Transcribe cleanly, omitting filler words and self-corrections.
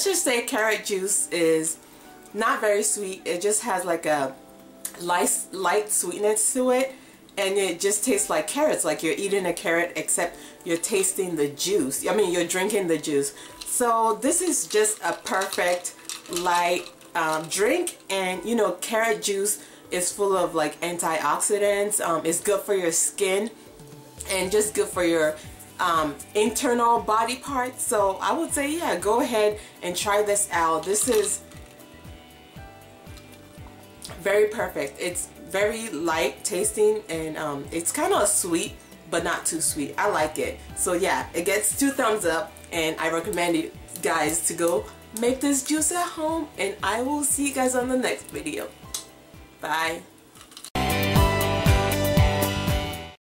let's just say carrot juice is not very sweet. It just has like a light sweetness to it, and it just tastes like carrots, like you're eating a carrot, except you're tasting the juice. I mean, you're drinking the juice. So this is just a perfect light drink, and you know, carrot juice is full of like antioxidants. It's good for your skin and just good for your internal body parts. So I would say, yeah, go ahead and try this out. This is very perfect. It's very light tasting, and it's kind of sweet but not too sweet. I like it. So yeah, it gets 2 thumbs up, and I recommend you guys to go make this juice at home, and I will see you guys on the next video. Bye.